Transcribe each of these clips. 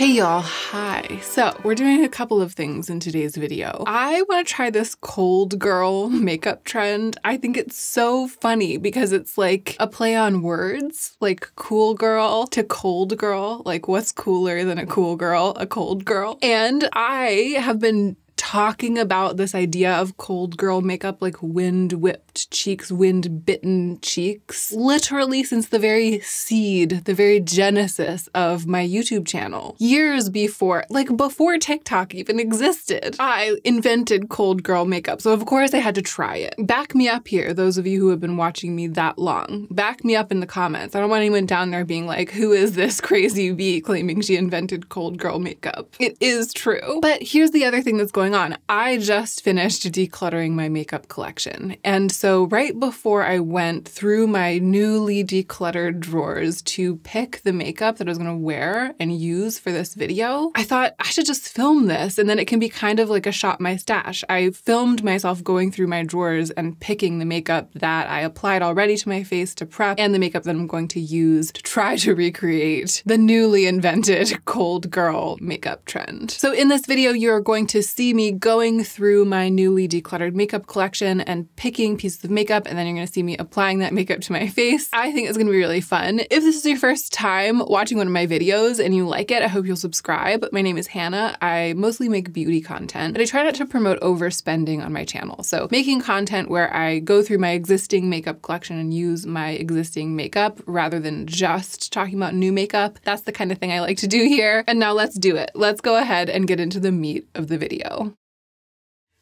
Hey y'all, hi. So we're doing a couple of things in today's video. I wanna try this cold girl makeup trend. I think it's so funny because it's like a play on words, like cool girl to cold girl. Like what's cooler than a cool girl, a cold girl? And I have been talking about this idea of cold girl makeup, like wind whipped cheeks, wind bitten cheeks, literally since the very seed, the very genesis of my YouTube channel. Years before, like before TikTok even existed, I invented cold girl makeup. So of course I had to try it. Back me up here, those of you who have been watching me that long. Back me up in the comments. I don't want anyone down there being like, who is this crazy bee claiming she invented cold girl makeup? It is true. But here's the other thing that's going on. I just finished decluttering my makeup collection. And so right before I went through my newly decluttered drawers to pick the makeup that I was going to wear and use for this video, I thought I should just film this and then it can be kind of like a shop my stash. I filmed myself going through my drawers and picking the makeup that I applied already to my face to prep and the makeup that I'm going to use to try to recreate the newly invented cold girl makeup trend. So in this video, you're going to see me going through my newly decluttered makeup collection and picking pieces of makeup, and then you're gonna see me applying that makeup to my face. I think it's gonna be really fun. If this is your first time watching one of my videos and you like it, I hope you'll subscribe. My name is Hannah. I mostly make beauty content, but I try not to promote overspending on my channel. So making content where I go through my existing makeup collection and use my existing makeup rather than just talking about new makeup. That's the kind of thing I like to do here. And now let's do it. Let's go ahead and get into the meat of the video.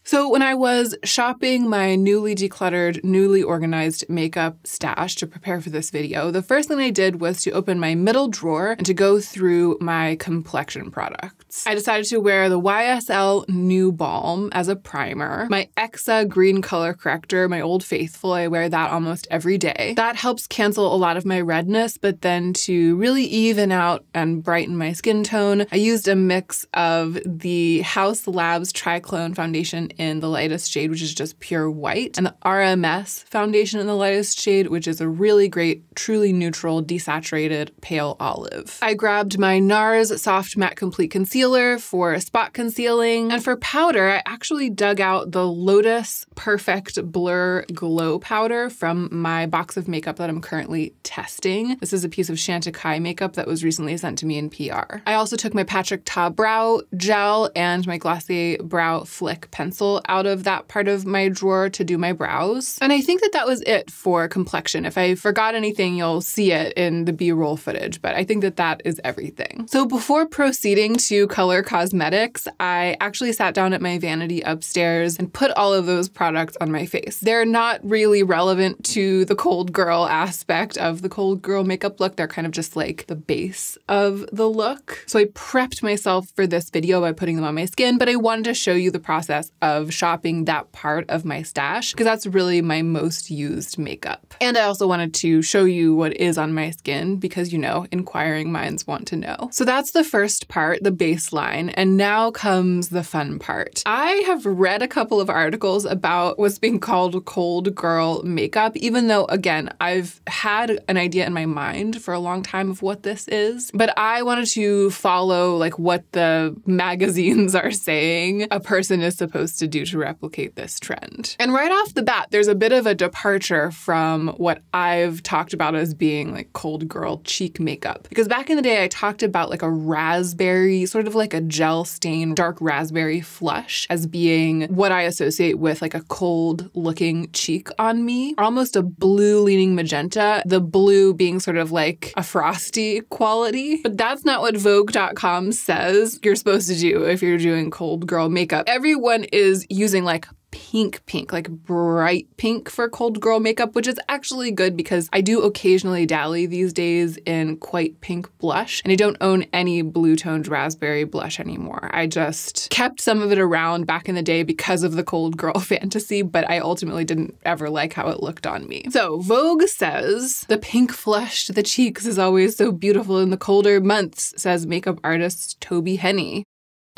So when I was shopping my newly decluttered, newly organized makeup stash to prepare for this video, the first thing I did was to open my middle drawer and to go through my complexion products. I decided to wear the YSL New Balm as a primer, my EXA Green Color Corrector, my Old Faithful, I wear that almost every day. That helps cancel a lot of my redness, but then to really even out and brighten my skin tone, I used a mix of the House Labs Triclone Foundation in the lightest shade, which is just pure white, and the RMS foundation in the lightest shade, which is a really great, truly neutral, desaturated pale olive. I grabbed my NARS Soft Matte Complete Concealer for spot concealing, and for powder, I actually dug out the Lotus Perfect Blur Glow Powder from my box of makeup that I'm currently testing. This is a piece of Chantecaille makeup that was recently sent to me in PR. I also took my Patrick Ta brow gel and my Glossier brow flick pencil out of that part of my drawer to do my brows. And I think that that was it for complexion. If I forgot anything, you'll see it in the B-roll footage, but I think that that is everything. So before proceeding to color cosmetics, I actually sat down at my vanity upstairs and put all of those products on my face. They're not really relevant to the cold girl aspect of the cold girl makeup look. They're kind of just like the base of the look. So I prepped myself for this video by putting them on my skin, but I wanted to show you the process of shopping that part of my stash because that's really my most used makeup. And I also wanted to show you what is on my skin because, you know, inquiring minds want to know. So that's the first part, the baseline, and now comes the fun part. I have read a couple of articles about what's being called cold girl makeup, even though, again, I've had an idea in my mind for a long time of what this is, but I wanted to follow like what the magazines are saying a person is supposed to do to replicate this trend. And right off the bat, there's a bit of a departure from what I've talked about as being like cold girl cheek makeup. Because back in the day, I talked about like a raspberry, sort of like a gel stain, dark raspberry flush as being what I associate with like a cold looking cheek on me, almost a blue leaning magenta, the blue being sort of like a frosty quality. But that's not what Vogue.com says you're supposed to do if you're doing cold girl makeup. Everyone is using like pink, like bright pink for cold girl makeup, which is actually good because I do occasionally dally these days in quite pink blush, and I don't own any blue-toned raspberry blush anymore. I just kept some of it around back in the day because of the cold girl fantasy, but I ultimately didn't ever like how it looked on me. So Vogue says, the pink flush to the cheeks is always so beautiful in the colder months, says makeup artist Toby Henney.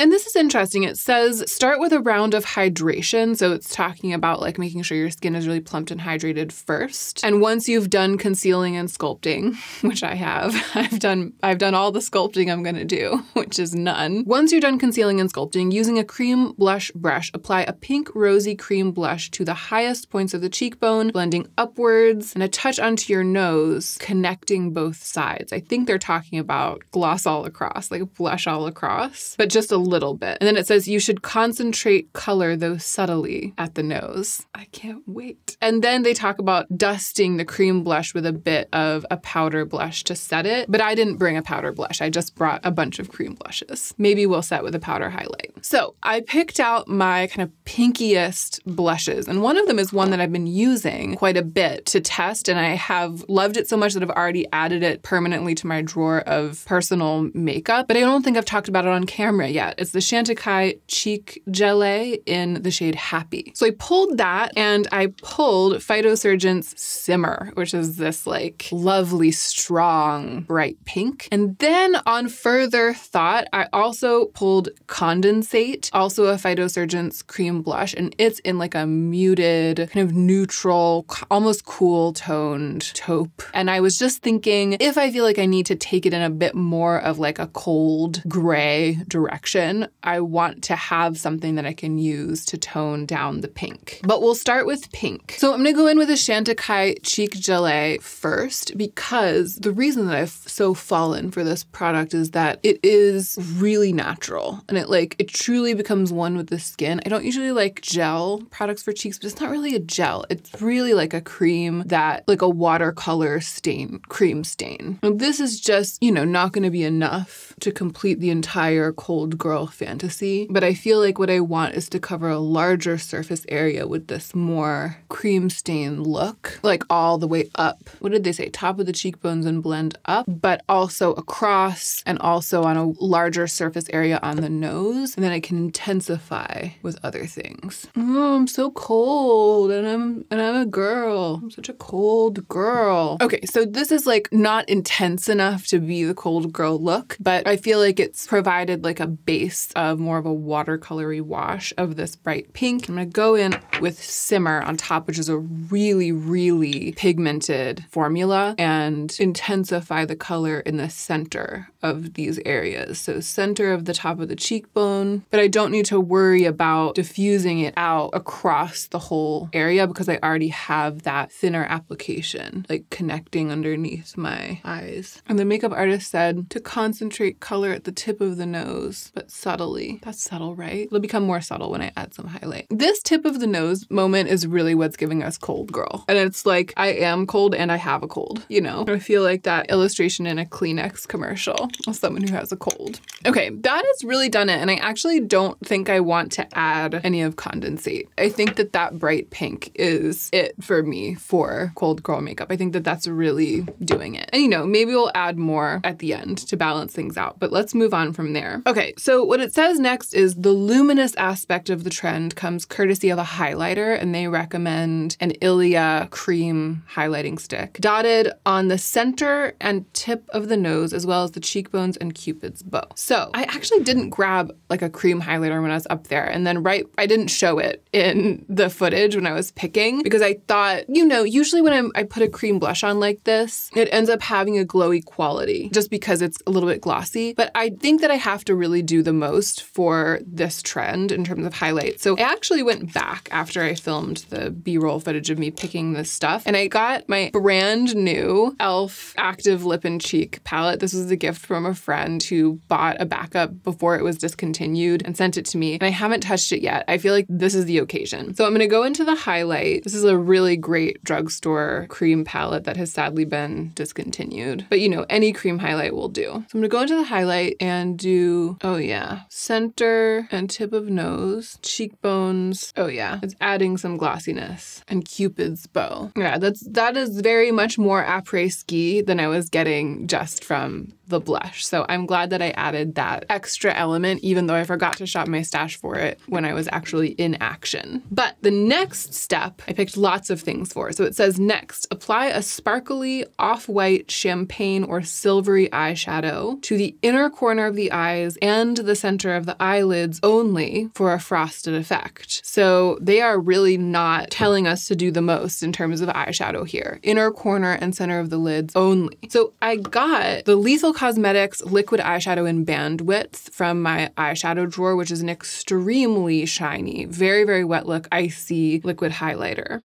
And this is interesting. It says start with a round of hydration. So it's talking about like making sure your skin is really plumped and hydrated first. And once you've done concealing and sculpting, which I have, I've done all the sculpting I'm gonna do, which is none. Once you're done concealing and sculpting, using a cream blush brush, apply a pink rosy cream blush to the highest points of the cheekbone, blending upwards and a touch onto your nose, connecting both sides. I think they're talking about gloss all across, like blush all across, but just a little bit. And then it says you should concentrate color, though subtly, at the nose. I can't wait. And then they talk about dusting the cream blush with a bit of a powder blush to set it. But I didn't bring a powder blush. I just brought a bunch of cream blushes. Maybe we'll set with a powder highlight. So I picked out my kind of pinkiest blushes. And one of them is one that I've been using quite a bit to test. And I have loved it so much that I've already added it permanently to my drawer of personal makeup. But I don't think I've talked about it on camera yet. It's the Chantecaille Cheek Gelée in the shade Happy. So I pulled that and I pulled Phytosurgence Simmer, which is this like lovely, strong, bright pink. And then on further thought, I also pulled Condensate, also a Phytosurgence cream blush, and it's in like a muted, kind of neutral, almost cool toned taupe. And I was just thinking if I feel like I need to take it in a bit more of like a cold gray direction, I want to have something that I can use to tone down the pink. But we'll start with pink. So I'm gonna go in with a Chantecaille Cheek Gelée first, because the reason that I've so fallen for this product is that it is really natural and it truly becomes one with the skin. I don't usually like gel products for cheeks, but it's not really a gel. It's really like a cream that, like a watercolor stain, cream stain. And this is just, you know, not gonna be enough to complete the entire cold girl fantasy, but I feel like what I want is to cover a larger surface area with this more cream stain look, like all the way up. What did they say? Top of the cheekbones and blend up, but also across and also on a larger surface area on the nose. And then I can intensify with other things. Oh, I'm so cold and I'm a girl. I'm such a cold girl. Okay, so this is like not intense enough to be the cold girl look, but I feel like it's provided like a base of more of a watercolory wash of this bright pink. I'm gonna go in with Simmer on top, which is a really, really pigmented formula, and intensify the color in the center of these areas. So center of the top of the cheekbone, but I don't need to worry about diffusing it out across the whole area because I already have that thinner application, like connecting underneath my eyes. And the makeup artist said to concentrate color at the tip of the nose, but subtly. That's subtle, right? It'll become more subtle when I add some highlight. This tip of the nose moment is really what's giving us cold girl. And it's like, I am cold and I have a cold, you know? I feel like that illustration in a Kleenex commercial of someone who has a cold. Okay, that has really done it. And I actually don't think I want to add any of Condensate. I think that that bright pink is it for me for cold girl makeup. I think that that's really doing it. And you know, maybe we'll add more at the end to balance things out, but let's move on from there. Okay, so what it says next is the luminous aspect of the trend comes courtesy of a highlighter, and they recommend an Ilia cream highlighting stick dotted on the center and tip of the nose, as well as the cheekbones and Cupid's bow. So I actually didn't grab like a cream highlighter when I was up there, and then I didn't show it in the footage when I was picking, because I thought, you know, usually when I put a cream blush on like this, it ends up having a glowy quality just because it's a little bit glossy. But I think that I have to really do the most for this trend in terms of highlights. So I actually went back after I filmed the B-roll footage of me picking this stuff, and I got my brand new e.l.f. Active Lip and Cheek palette. This was a gift from a friend who bought a backup before it was discontinued and sent it to me, and I haven't touched it yet. I feel like this is the occasion. So I'm gonna go into the highlight. This is a really great drugstore cream palette that has sadly been discontinued, but you know, any cream highlight will do. So I'm gonna go into the highlight and do, oh yeah, center and tip of nose, cheekbones. Oh yeah, it's adding some glossiness, and Cupid's bow. Yeah, that is very much more après-ski than I was getting just from the blush. So I'm glad that I added that extra element, even though I forgot to shop my stash for it when I was actually in action. But the next step, I picked lots of things for. So it says next, apply a sparkly off-white champagne or silvery eyeshadow to the inner corner of the eyes and the the center of the eyelids only for a frosted effect. So they are really not telling us to do the most in terms of eyeshadow here. Inner corner and center of the lids only. So I got the Lethal Cosmetics liquid eyeshadow in band width from my eyeshadow drawer, which is an extremely shiny, very, very wet look, icy liquid highlighter.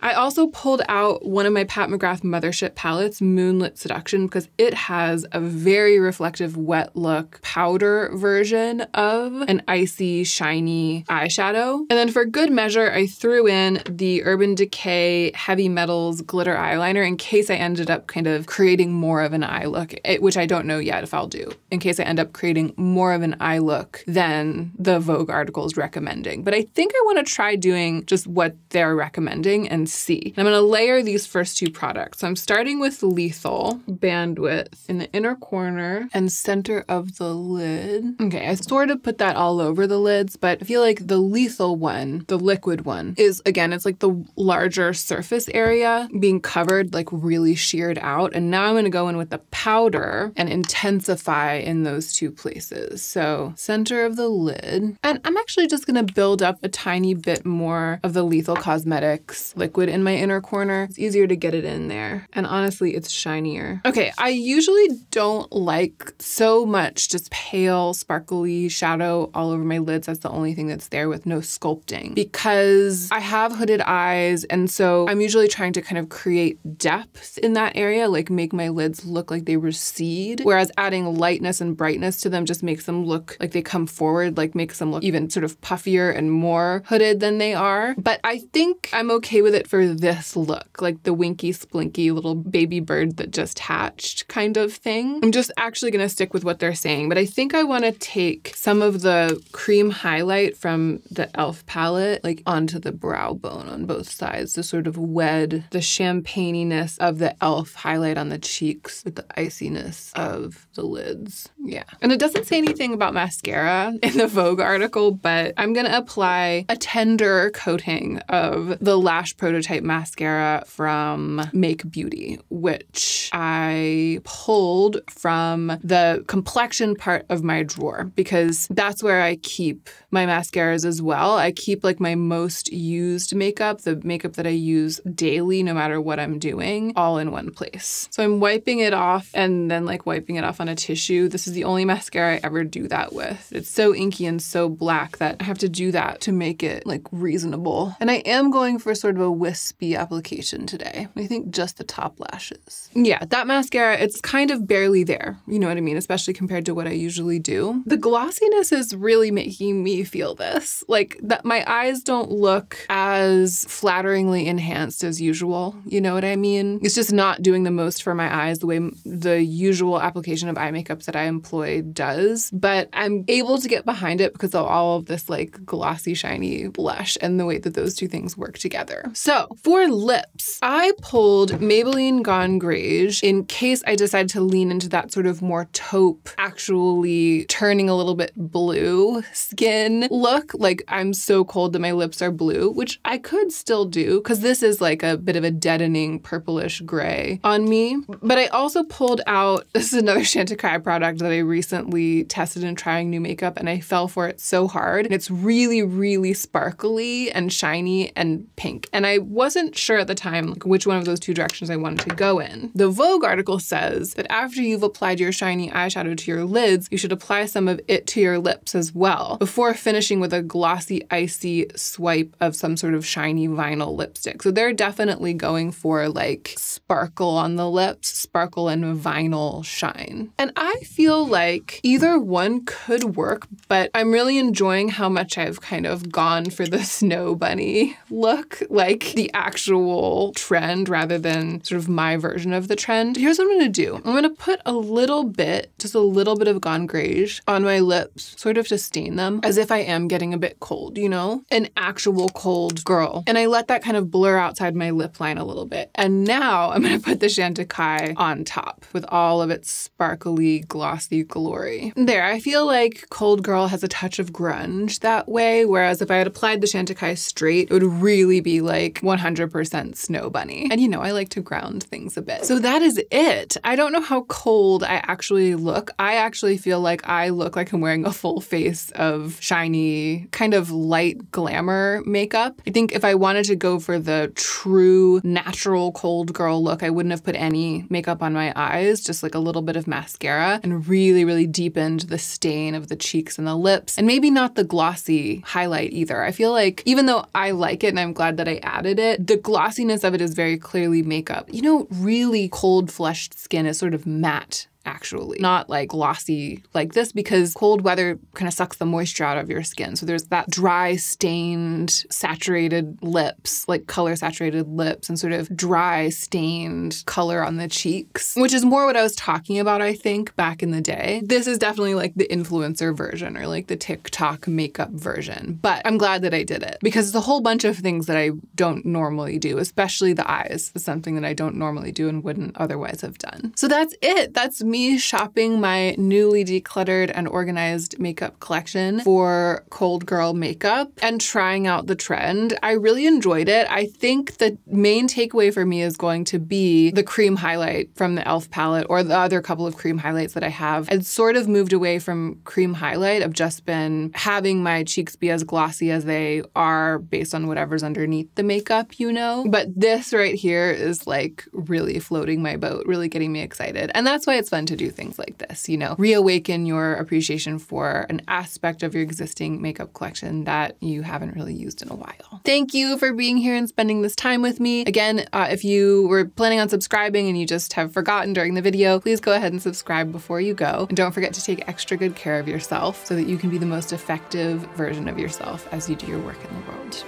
I also pulled out one of my Pat McGrath Mothership palettes, Moonlit Seduction, because it has a very reflective wet look powder version of an icy, shiny eyeshadow. And then for good measure, I threw in the Urban Decay Heavy Metals glitter eyeliner in case I ended up kind of creating more of an eye look, which I don't know yet if I'll do, in case I end up creating more of an eye look than the Vogue article is recommending. But I think I want to try doing just what they're recommending and see. And I'm going to layer these first two products. So I'm starting with Lethal band width in the inner corner and center of the lid. Okay, I sort of put that all over the lids, but I feel like the Lethal one, the liquid one, is, again, it's like the larger surface area being covered, like really sheared out. And now I'm going to go in with the powder and intensify in those two places. So center of the lid. And I'm actually just going to build up a tiny bit more of the Lethal Cosmetics liquid in my inner corner. It's easier to get it in there. And honestly, it's shinier. Okay, I usually don't like so much just pale, sparkly shadow all over my lids. That's the only thing that's there with no sculpting, because I have hooded eyes. And so I'm usually trying to kind of create depth in that area, like make my lids look like they recede. Whereas adding lightness and brightness to them just makes them look like they come forward, like makes them look even sort of puffier and more hooded than they are. But I think I'm okay with it for this look, like the winky splinky little baby bird that just hatched kind of thing. I'm just actually going to stick with what they're saying, but I think I want to take some of the cream highlight from the e.l.f. palette like onto the brow bone on both sides to sort of wed the champagne-iness of the e.l.f. highlight on the cheeks with the iciness of the lids. Yeah. And it doesn't say anything about mascara in the Vogue article, but I'm going to apply a tender coating of the Lash Prototype mascara from Make Beauty, which I pulled from the complexion part of my drawer because that's where I keep my mascaras as well. I keep like my most used makeup, the makeup that I use daily no matter what I'm doing, all in one place. So I'm wiping it off and then like wiping it off on a tissue. This is the only mascara I ever do that with. It's so inky and so black that I have to do that to make it like reasonable. And I am going for sort of a wispy application today. I think just the top lashes. Yeah, that mascara, it's kind of barely there. You know what I mean? Especially compared to what I usually do. The glossiness is really making me feel this. Like that my eyes don't look as flatteringly enhanced as usual. You know what I mean? It's just not doing the most for my eyes the way the usual application of eye makeup that I employ does. But I'm able to get behind it because of all of this like glossy, shiny blush and the way that those two things work together. So for lips, I pulled Maybelline Gone Greige in case I decide to lean into that sort of more taupe, actually turning a little bit blue skin look. Like I'm so cold that my lips are blue, which I could still do because this is like a bit of a deadening purplish gray on me. But I also pulled out, this is another Chantecaille product that I recently tested in trying new makeup and I fell for it so hard. And it's really, really sparkly and shiny and pink. And I wasn't sure at the time like, which one of those two directions I wanted to go in. The Vogue article says that after you've applied your shiny eyeshadow to your lids, you should apply some of it to your lips as well before finishing with a glossy, icy swipe of some sort of shiny vinyl lipstick. So they're definitely going for like sparkle on the lips, sparkle and vinyl shine. And I feel like either one could work, but I'm really enjoying how much I've kind of gone for the snow bunny look, like the actual trend rather than sort of my version of the trend. Here's what I'm going to do. I'm going to put a little bit, just a little bit of Gone Greige on my lips, sort of to stain them as if I am getting a bit cold, you know, an actual cold girl. And I let that kind of blur outside my lip line a little bit. And now I'm going to put the Chantecaille on top with all of its sparkly, glossy glory. There, I feel like cold girl has a touch of grunge that way, whereas if I had applied the Chantecaille straight, it would really be like like 100% snow bunny. And you know, I like to ground things a bit. So that is it. I don't know how cold I actually look. I actually feel like I look like I'm wearing a full face of shiny, kind of light glamour makeup. I think if I wanted to go for the true natural cold girl look, I wouldn't have put any makeup on my eyes, just like a little bit of mascara, and really, really deepened the stain of the cheeks and the lips, and maybe not the glossy highlight either. I feel like even though I like it and I'm glad that I added it, the glossiness of it is very clearly makeup. You know, really cold, flushed skin is sort of matte, actually, not like glossy like this, because cold weather kind of sucks the moisture out of your skin. So there's that dry, stained, saturated lips, like color saturated lips, and sort of dry, stained color on the cheeks, which is more what I was talking about, I think, back in the day. This is definitely like the influencer version or like the TikTok makeup version, but I'm glad that I did it because it's a whole bunch of things that I don't normally do, especially the eyes is something that I don't normally do and wouldn't otherwise have done. So that's it. That's me shopping my newly decluttered and organized makeup collection for cold girl makeup and trying out the trend. I really enjoyed it. I think the main takeaway for me is going to be the cream highlight from the e.l.f. palette or the other couple of cream highlights that I have. I'd sort of moved away from cream highlight. I've just been having my cheeks be as glossy as they are based on whatever's underneath the makeup, you know. But this right here is like really floating my boat, really getting me excited. And that's why it's fun to do things like this, you know, reawaken your appreciation for an aspect of your existing makeup collection that you haven't really used in a while. Thank you for being here and spending this time with me. Again, if you were planning on subscribing and you just have forgotten during the video, please go ahead and subscribe before you go. And don't forget to take extra good care of yourself so that you can be the most effective version of yourself as you do your work in the world.